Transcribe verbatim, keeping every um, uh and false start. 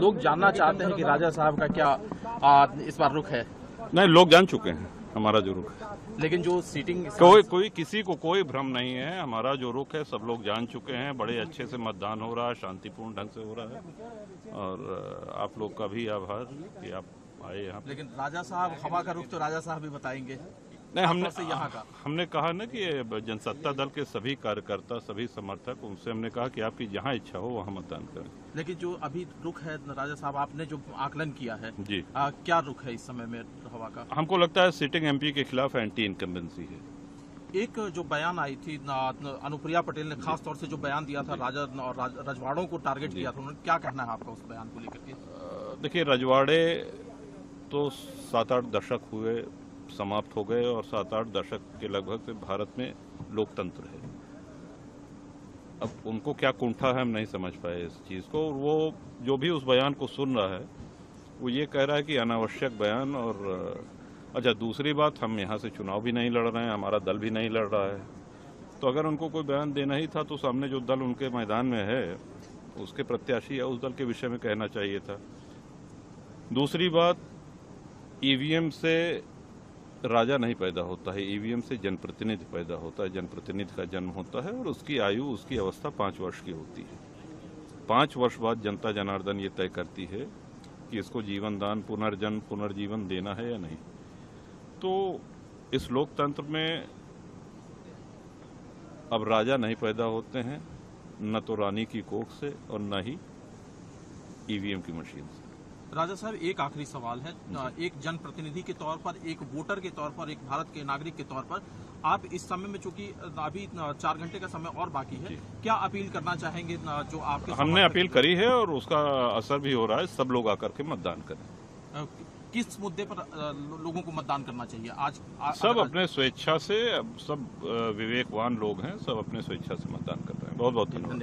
लोग जानना चाहते हैं कि राजा साहब का क्या आ, इस बार रुख है? नहीं, लोग जान चुके हैं हमारा जो रुख है, लेकिन जो सीटिंग कोई कोई किसी को कोई भ्रम नहीं है। हमारा जो रुख है सब लोग जान चुके हैं। बड़े अच्छे से मतदान हो रहा है, शांतिपूर्ण ढंग से हो रहा है और आप लोग का भी आभार कि आप आए यहाँ। लेकिन राजा साहब हवा का रुख तो राजा साहब भी बताएंगे। नहीं, हमने यहाँ का हमने कहा ना कि जनसत्ता दल के सभी कार्यकर्ता, सभी समर्थक, उनसे हमने कहा कि आपकी जहाँ इच्छा हो वहाँ मतदान करें। लेकिन जो अभी रुख है राजा साहब, आपने जो आकलन किया है जी, आ, क्या रुख है इस समय में हवा का? हमको लगता है सिटिंग एमपी के खिलाफ एंटी इनकम्बेंसी है। एक जो बयान आई थी अनुप्रिया पटेल ने, खास तौर से जो बयान दिया था राजा और रजवाड़ों को टारगेट किया था, उन्होंने क्या कहना है आपका उस बयान को लेकर के? देखिए, रजवाड़े तो सात आठ दशक हुए समाप्त हो गए और सात आठ दशक के लगभग से भारत में लोकतंत्र है। अब उनको क्या कुंठा है हम नहीं समझ पाए इस चीज़ को। और वो जो भी उस बयान को सुन रहा है वो ये कह रहा है कि अनावश्यक बयान। और अच्छा, दूसरी बात, हम यहाँ से चुनाव भी नहीं लड़ रहे हैं, हमारा दल भी नहीं लड़ रहा है, तो अगर उनको कोई बयान देना ही था तो सामने जो दल उनके मैदान में है उसके प्रत्याशी या उस दल के विषय में कहना चाहिए था। दूसरी बात, ईवीएम से राजा नहीं पैदा होता है, ईवीएम से जनप्रतिनिधि पैदा होता है। जनप्रतिनिधि का जन्म होता है और उसकी आयु, उसकी अवस्था पाँच वर्ष की होती है। पाँच वर्ष बाद जनता जनार्दन ये तय करती है कि इसको जीवन दान, पुनर्जन्म, पुनर्जीवन देना है या नहीं। तो इस लोकतंत्र में अब राजा नहीं पैदा होते हैं, न तो रानी की कोख से और न ही ईवीएम की मशीन से। राजा साहब, एक आखिरी सवाल है। एक जनप्रतिनिधि के तौर पर, एक वोटर के तौर पर, एक भारत के नागरिक के तौर पर, आप इस समय में, चूंकि अभी चार घंटे का समय और बाकी है, क्या अपील करना चाहेंगे? जो आपके हमने अपील करी है और उसका असर भी हो रहा है। सब लोग आकर के मतदान करें। किस मुद्दे पर लोगों को मतदान करना चाहिए? आज आ, सब अपने स्वेच्छा से, सब विवेकवान लोग हैं, सब अपने स्वेच्छा से मतदान कर रहे हैं। बहुत बहुत धन्यवाद।